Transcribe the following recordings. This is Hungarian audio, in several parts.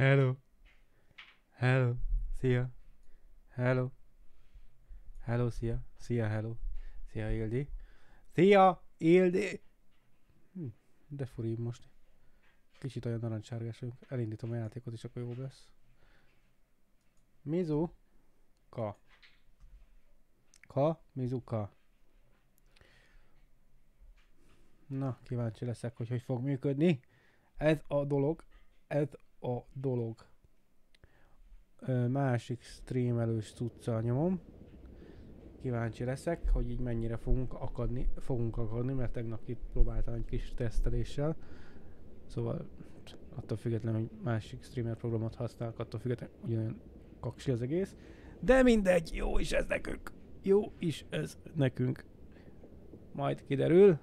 Hello. Hello. Szia. Hello. Hello, szia. Szia, hello. Szia, Ildi. Szia, Ildi. De furi most. Kicsit olyan narancsárgás vagyunk. Elindítom a játékot, és akkor jó lesz. Mizuka. Ka, Mizuka. Na, kíváncsi leszek, hogy hogy fog működni. Ez a dolog. Ez a dolog. Másik streamelős cuccal nyomom. Kíváncsi leszek, hogy így mennyire fogunk akadni, mert tegnap kipróbáltam egy kis teszteléssel. Szóval attól függetlenül, hogy másik streamer programot használok, attól függetlenül ugyanolyan kaksi az egész. De mindegy, jó is ez nekünk. Jó is ez nekünk. Majd kiderül.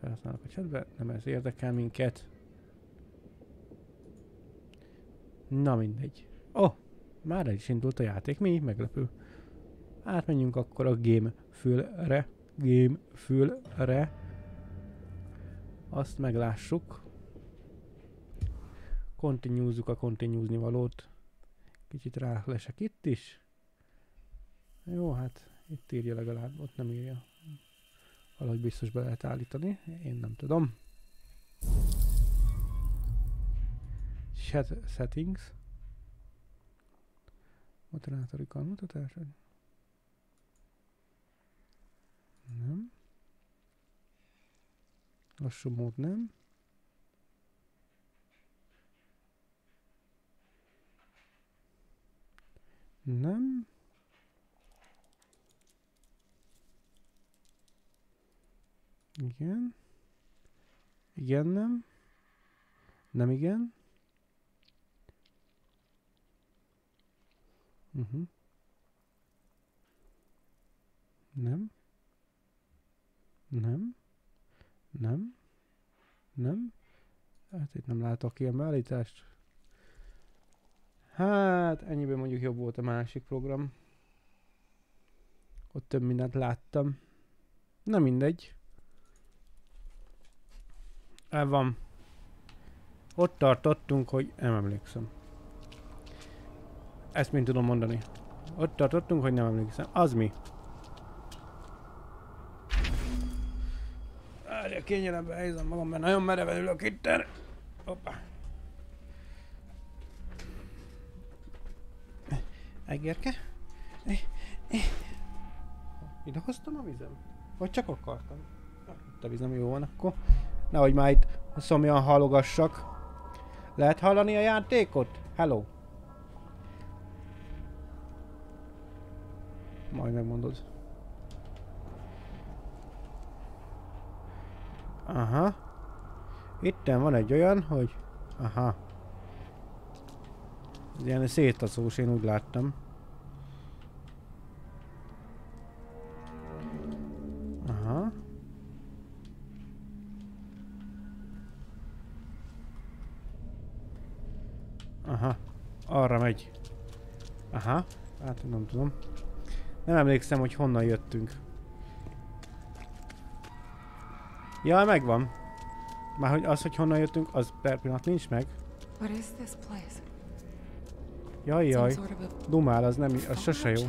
Felhasználok a chatbe, nem ez érdekel minket. Na mindegy. Oh, már el is indult a játék, mi? Meglepő. Átmenjünk akkor a gamefülre. Azt meglássuk. Continuezzuk a continuezni valót. Kicsit rálesek itt is. Jó, hát itt írja legalább, ott nem írja. Valahogy biztos be lehet állítani, én nem tudom. Settings. Moderátori mutatás. Nem. Lassú mód nem. Nem. Igen. Igen, nem. Nem igen. Nem. Nem. Nem. Nem. Hát itt nem látok ilyen beállítást. Hát ennyiben mondjuk jobb volt a másik program. Ott több mindent láttam. Na mindegy. El van. Ott tartottunk, hogy nem emlékszem. Ezt mind tudom mondani. Ott tartottunk, hogy nem emlékszem. Az mi? Várja, kényelembe helyzem magam, mert nagyon mereven ülök itten. Hoppá. Egérke? Ide hoztam a vizem? Vagy csak akartam? Itt a vizem jó van akkor. Nehogy már itt szomjan hallogassak. Lehet hallani a játékot? Hello! Majd megmondod. Aha. Itten van egy olyan, hogy... Aha. Ez ilyen szétaszós, én úgy láttam. Aha. Aha. Arra megy. Aha. Hát nem tudom. Nem emlékszem, hogy honnan jöttünk. Ja, megvan. Már hogy az, hogy honnan jöttünk, az per pillanat nincs meg. Jajjaj. Dumál, az nem, az sose jó.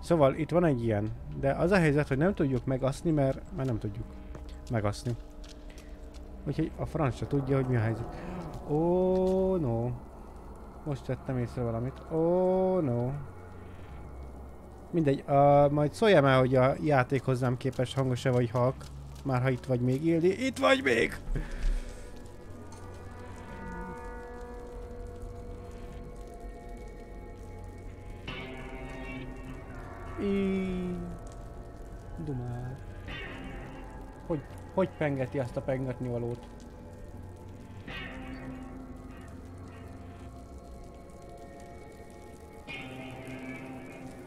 Szóval itt van egy ilyen. De az a helyzet, hogy nem tudjuk megaszni, mert már nem tudjuk megaszni. Úgyhogy a francia tudja, hogy mi a helyzet. Oh, no. Most vettem észre valamit. Oh, no. Mindegy, majd szóljam el, hogy a játék hozzám képes, hangos-e vagy halk. Már ha itt vagy még, Ildi. Itt vagy még! Dumál. Hogy pengeti azt a pengetni valót?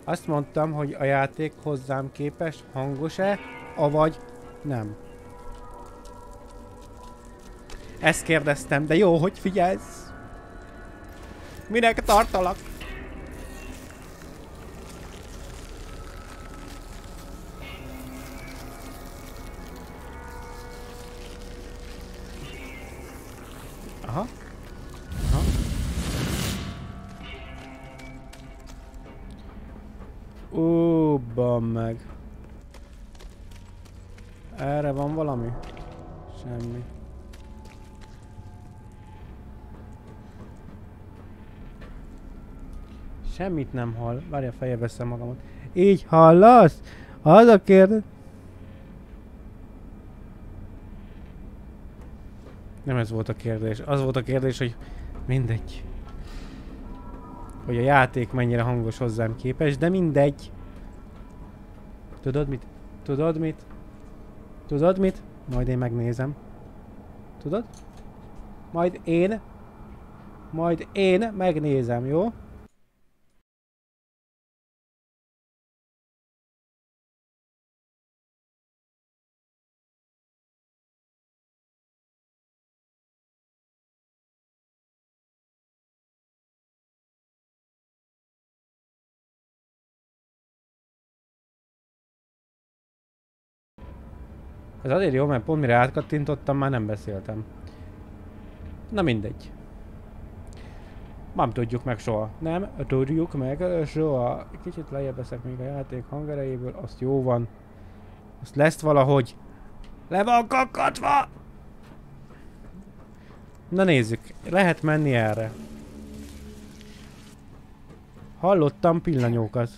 Azt mondtam, hogy a játék hozzám képes, hangos-e, avagy nem. Ezt kérdeztem, de jó, hogy figyelsz. Minek tartalak? Aha. Aha. Ó, ban meg. Erre van valami? Semmi. Semmit nem hall. Várjál, feljebb veszem magamat. Így hallasz? Az a kérdés. Nem ez volt a kérdés. Az volt a kérdés, hogy mindegy. Hogy a játék mennyire hangos hozzám képes, de mindegy. Tudod mit? Tudod mit? Tudod mit? Majd én megnézem. Tudod? Majd én. Majd én megnézem, jó? Ez azért jó, mert pont mire átkattintottam, már nem beszéltem. Na mindegy. Nem tudjuk meg soha. Nem tudjuk meg soha. Kicsit lejjebb veszek még a játék hangerejéből, azt jó van. Azt lesz valahogy. Le van kakkatva! Na nézzük, lehet menni erre. Hallottam pillanyókat.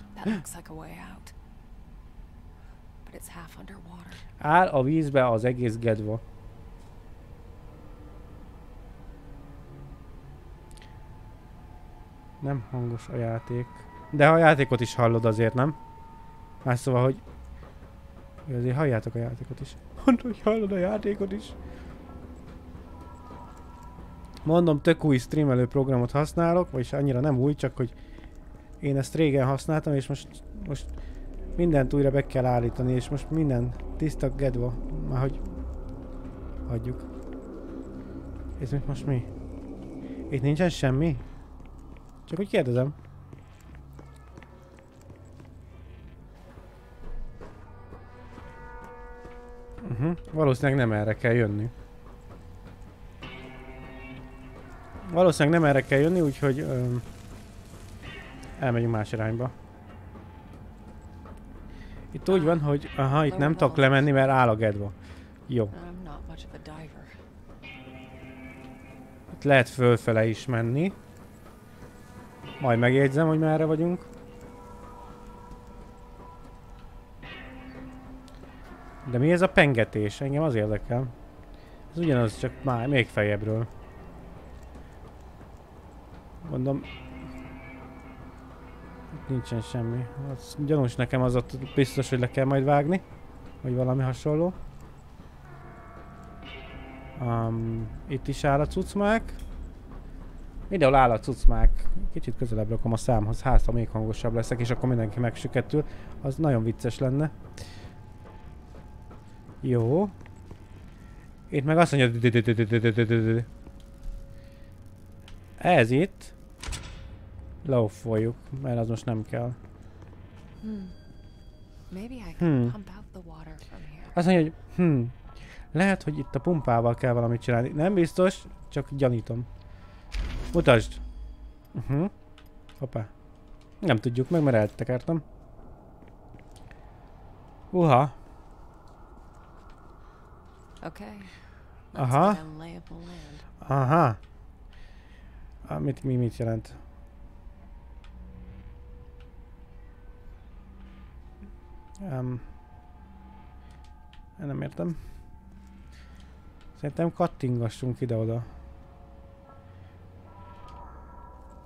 Áll a vízbe az egész gedva. Nem hangos a játék. De ha a játékot is hallod azért, nem? Más szóval, hogy... Azért halljátok a játékot is. Mondd, hogy hallod a játékot is. Mondom, tök új streamelő programot használok, vagyis annyira nem új, csak hogy... Én ezt régen használtam, és most mindent újra be kell állítani, és most minden tiszta gedva. Már hogy... Hagyjuk. Ez mit most mi? Itt nincsen semmi? Csak úgy kérdezem. Valószínűleg nem erre kell jönni. Valószínűleg nem erre kell jönni, úgyhogy... elmegyünk más irányba. Itt úgy van, hogy aha, itt nem tudok lemenni, mert áll a gedva. Jó. Itt lehet fölfele is menni. Majd megjegyzem, hogy merre vagyunk. De mi ez a pengetés? Engem az érdekel. Ez ugyanaz, csak már még feljebbről. Mondom... Nincsen semmi. Az gyanús nekem, az ott biztos, hogy le kell majd vágni. Vagy valami hasonló. Itt is áll a cucmák. Mindenhol áll a cucmák. Kicsit közelebb rakom a számhoz, hát ha még hangosabb leszek, és akkor mindenki megsüketül. Az nagyon vicces lenne. Jó. Itt meg azt mondja... Ez itt. Leoffoljuk, mert az most nem kell. Azt mondja, hogy lehet, hogy itt a pumpával kell valamit csinálni. Nem biztos, csak gyanítom. Mutasd! Hoppá. Nem tudjuk meg, mert eltekertem. Uha. Aha. Aha. Amit mi mit jelent? Nem értem. Szerintem kattingassunk ide-oda.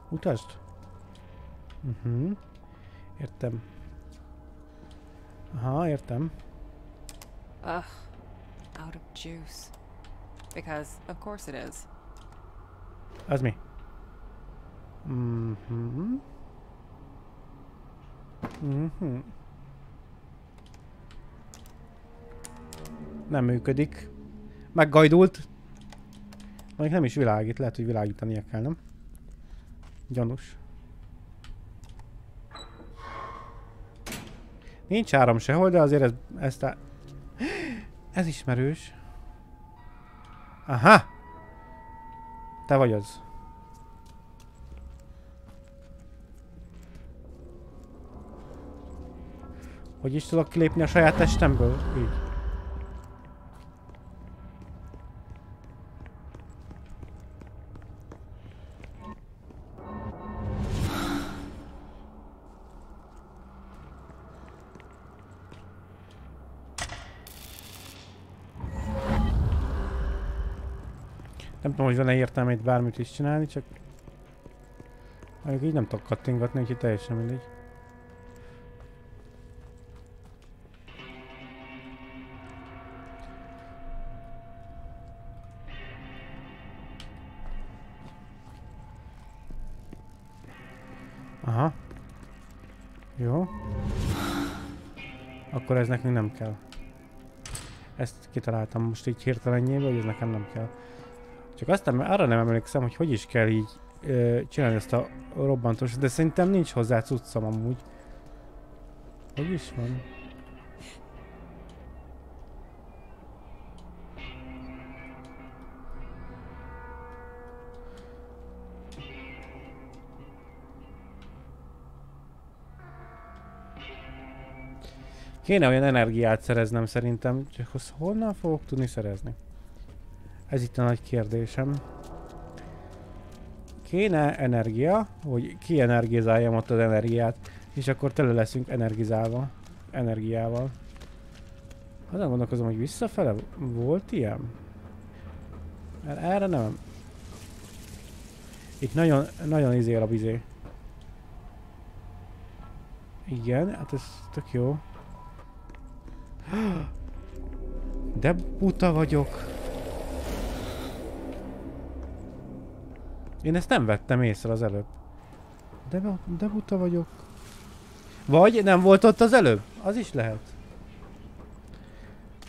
Utasd? Értem. Aha, értem. Out of juice. Because of course it is. Az mi? Nem működik. Meggajdult. Még nem is világít. Lehet, hogy világítania kell, nem? Gyanús. Nincs áram sehol, de azért ez a... Ez ismerős. Aha! Te vagy az. Hogy is tudok kilépni a saját testemből? Így. Nem tudom, hogy van-e értelme itt bármit is csinálni, csak... Mondjuk így nem tudok kattingatni, úgyhogy teljesen mindegy. Aha. Jó. Akkor ez nekünk nem kell. Ezt kitaláltam most így hirtelenjében, hogy ez nekem nem kell. Csak aztán arra nem emlékszem, hogy hogy is kell így csinálni ezt a robbantóst, de szerintem nincs hozzá cuccom amúgy. Hogy is van? Kéne olyan energiát szereznem szerintem, csak azt honnan fogok tudni szerezni? Ez itt a nagy kérdésem. Kéne energia, hogy kienergizáljam ott az energiát, és akkor tele leszünk energizálva. Energiával. Azon gondolkozom, hogy visszafele volt ilyen? Mert erre nem. Itt nagyon, nagyon izél a bizé. Igen, hát ez tök jó. De buta vagyok. Én ezt nem vettem észre az előbb. De buta vagyok. Vagy nem volt ott az előbb? Az is lehet.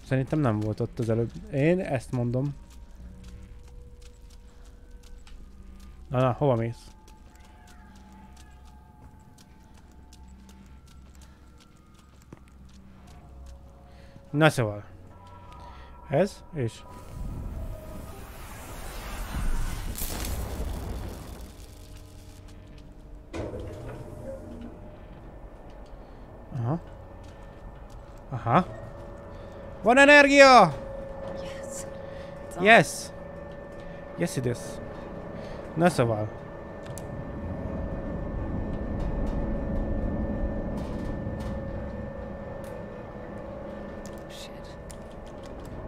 Szerintem nem volt ott az előbb. Én ezt mondom. Na, hova mész? Na szóval. Ez és... Aha. Aha. Van energia! Yes. Yes. Yes it is. Na szóval. Shit.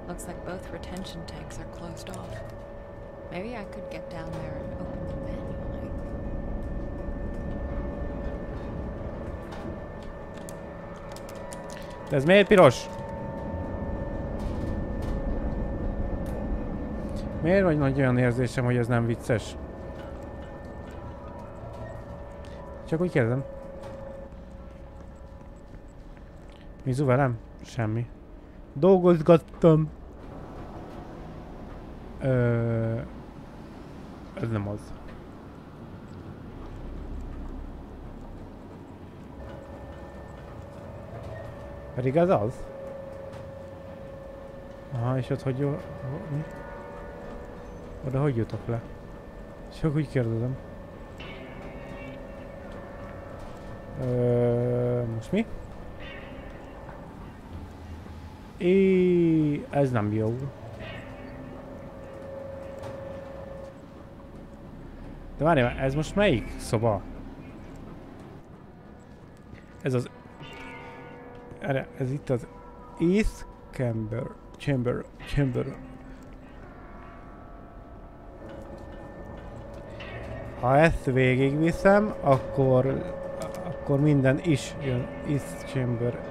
Looks like both retention tanks are closed off. Maybe I could get down there and open them manually. De ez miért piros? Miért vagy nagy olyan érzésem, hogy ez nem vicces? Csak úgy kérdem. Mizu velem? Semmi. Dolgozgattam. Ez nem az. Pedig ez az? Aha, és ott hogy jó... Mi? Oda hogy jutok le? Csak úgy kérdezem. Most mi? Ez nem jó. De várjál, ez most melyik szoba? Ez az... Ez itt az East Chamber. Ha ezt végigviszem, akkor minden is jön. East Chamber.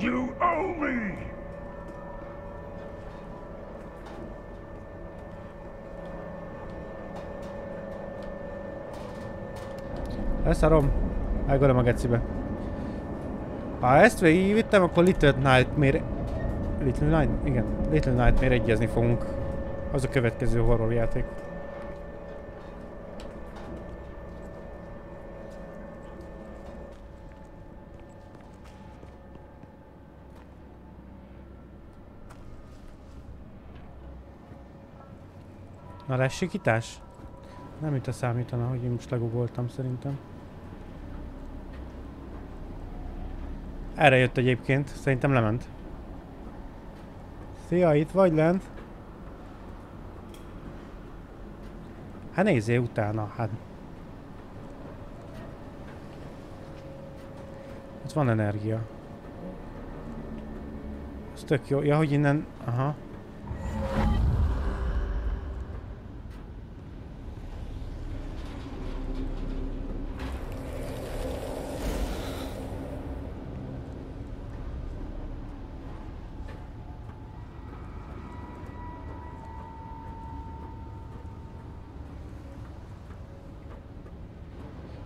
You owe me! Leszarom. Elgondolom a gecibe. Ha ezt végigvittem, akkor Little Nightmare... Little Night... Igen. Little Nightmare egyezni fogunk. Az a következő horror játék. Na lesz sikítás? Nem itt a számítana, hogy én most legugoltam szerintem. Erre jött egyébként, szerintem lement. Szia, itt vagy lent? Hát nézzél utána, hát. Ott van energia. Ez tök jó, ja hogy innen, aha.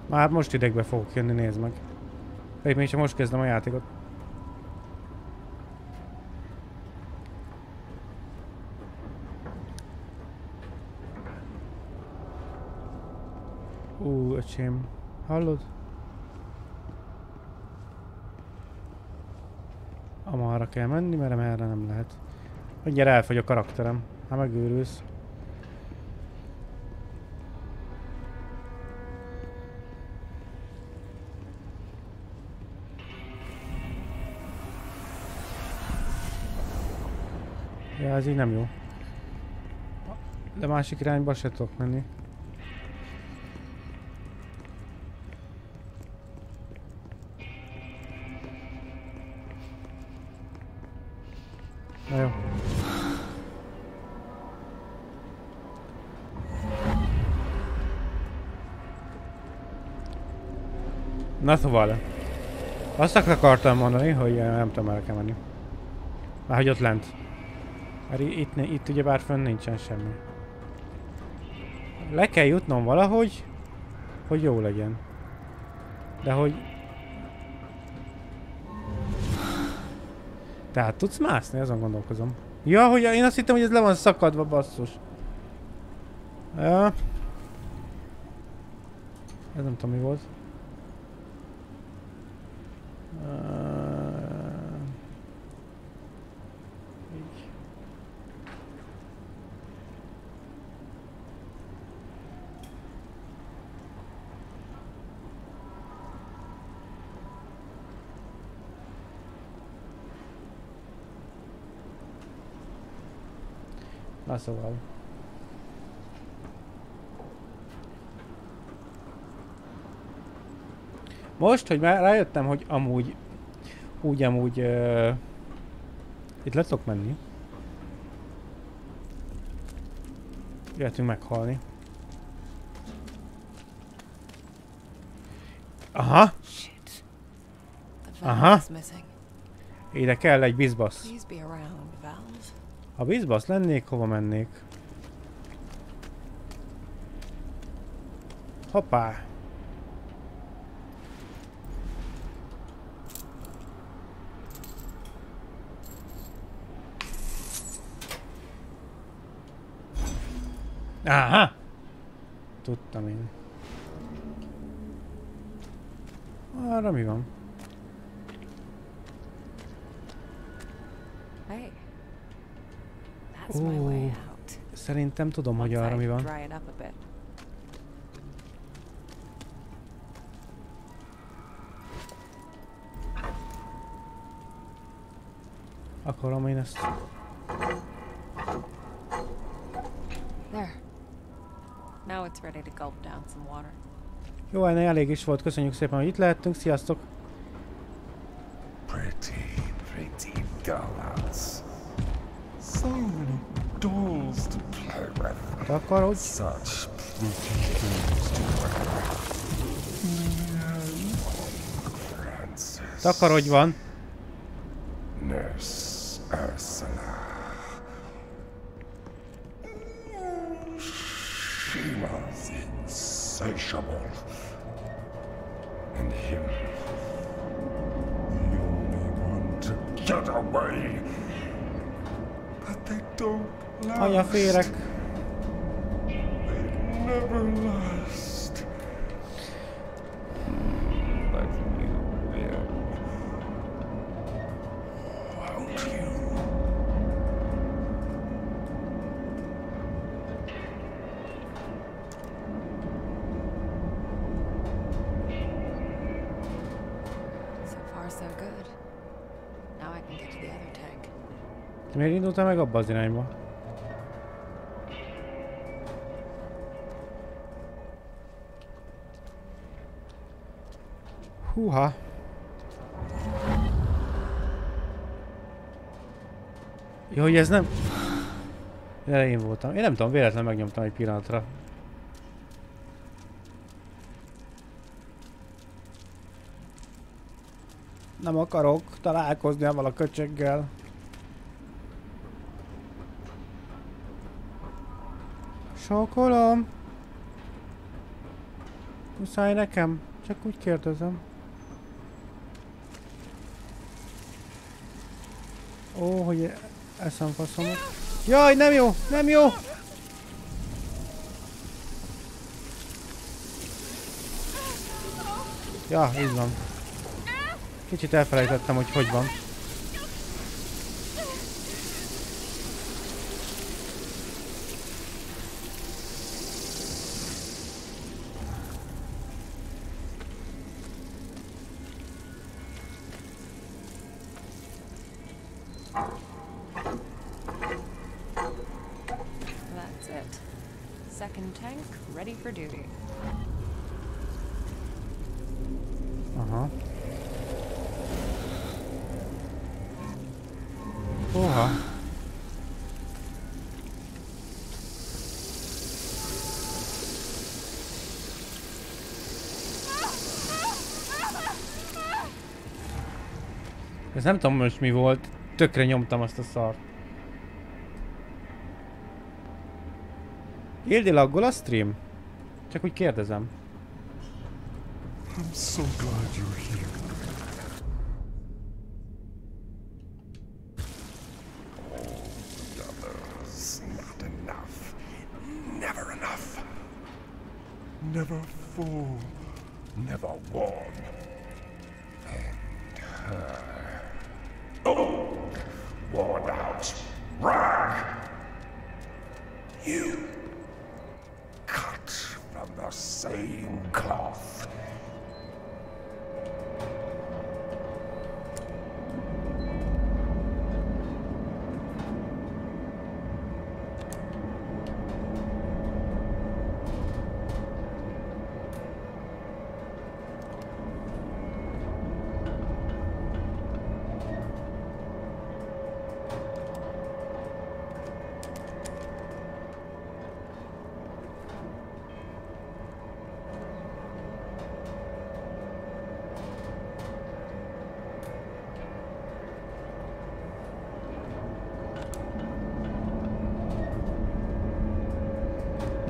Már most idegbe fogok jönni, nézd meg. Pedig még csak most kezdem a játékot. Ú, öcsém. Hallod? Amarra kell menni, mert erre nem lehet. Mindjárt elfogy a karakterem. Hát megőrülsz. Ja, ez így nem jó. De másik irányba se tudok menni. Na jó. Na szóval. Azt akartam mondani, hogy nem tudom, el kell menni. Már hogy ott lent. Mert itt ugyebár fönn nincsen semmi. Le kell jutnom valahogy, hogy jó legyen. De hogy... Tehát tudsz mászni? Azon gondolkozom. Ja, hogy én azt hittem, hogy ez le van szakadva, basszus. Ja. Ez nem tudom, mi volt. Na szóval. Most, hogy már rájöttem, hogy amúgy itt le tudok menni. Jöhetünk meghalni. Aha! Aha! Ide kell egy bizbasz. Ha bizbasz lennék, hova mennék? Hoppá! Aha! Tudtam én. Arra mi van? Szerintem tudom, hogy arra mi van. Akarom én ezt. Jó, ennél elég is volt. Köszönjük szépen, hogy itt lehettünk. Sziasztok! Pretty girls. So many dolls to play with. Takarod? Such pretty things to play with. Takarodj van. Nurse Ursula. She was insatiable. and him. The only one to get away. But they don't last. Anyaférek. They never last. Like you will. Won't you? Miért indultál meg abba az irányba? Húha! Jó, hogy ez nem... Elején voltam. Én nem tudom, véletlenül megnyomtam egy pillanatra. Nem akarok találkozni avval a köcsöggel. Sokkolom! Muszáj nekem? Csak úgy kérdezem. Ó, hogy eszem faszomok. Jaj, nem jó! Nem jó! Ja, így van. Kicsit elfelejtettem, hogy hogy van. Ez nem tudom most mi volt, tökre nyomtam azt a szart. Ildi laggol a stream? Csak úgy kérdezem. I'm so glad you're here. Others, not enough. Never enough. Never full. Never warm. And her. Oh, worn out rag! You cut from the same cloth.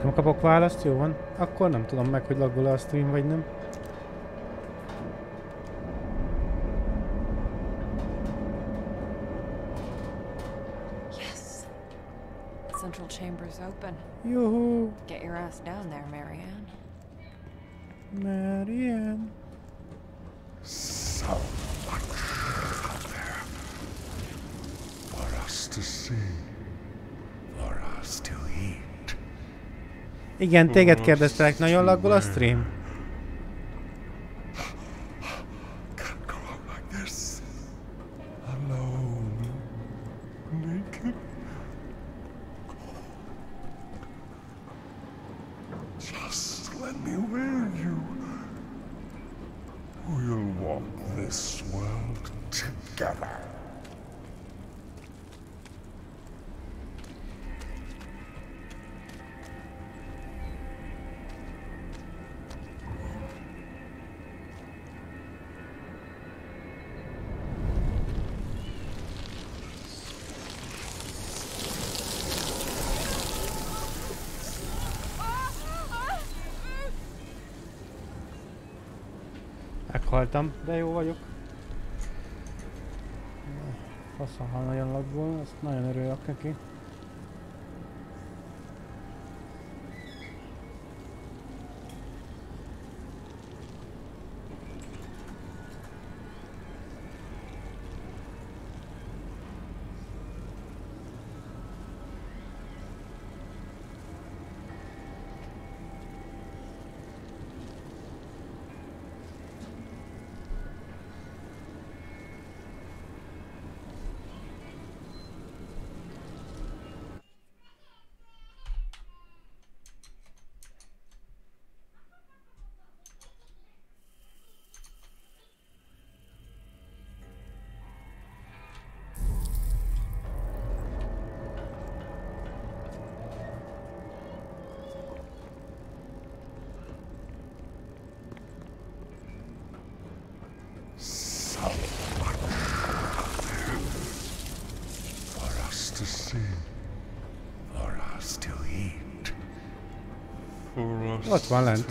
Nem kapok választ, jó van? Akkor nem tudom meg, hogy laggol a stream vagy nem. Yes. Central chamber's open. Juhu. Get your ass down there, Marianne. Marianne. So much out there for us to see, for us to hear. Igen, téged kérdeztek, nagyon laggol a stream? Meghaltam, de jó vagyok. Faszom, ha nagyon lakból, azt nagyon örülök neki. Ott van lent.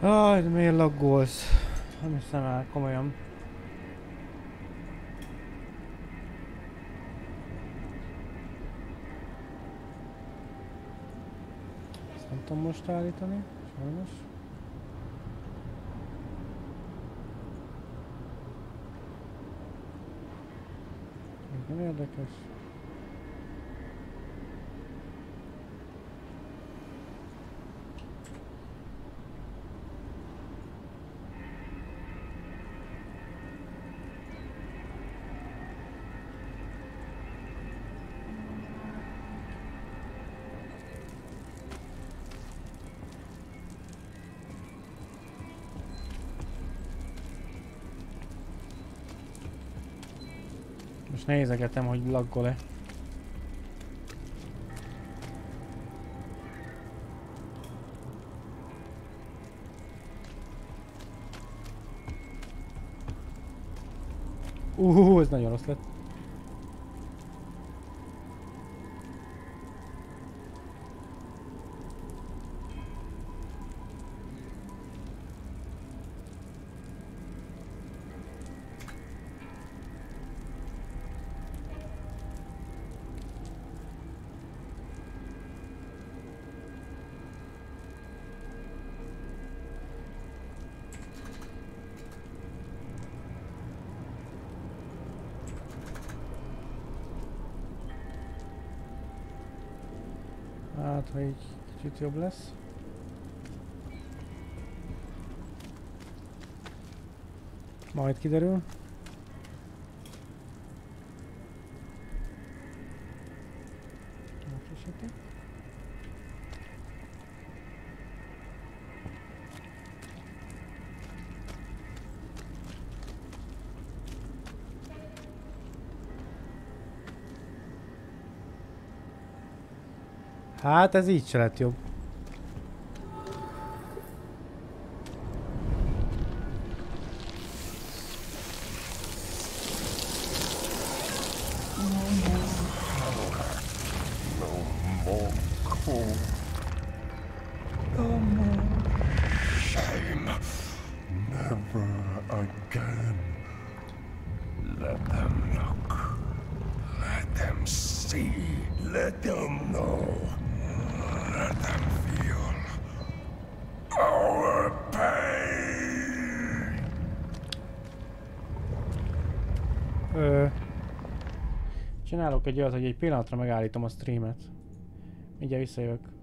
Aj, de miért laggolsz? Nem hiszem el, komolyan. Ezt nem tudom most állítani, sajnos. Nem érdekes. Most nézegetem, hogy laggol-e. Ez nagyon rossz lett. Hát, ha így kicsit jobb lesz. Majd kiderül. Hát ez így se lett jobb. Csinálok egy olyat, hogy egy pillanatra megállítom a streamet. Mindjárt visszajövök.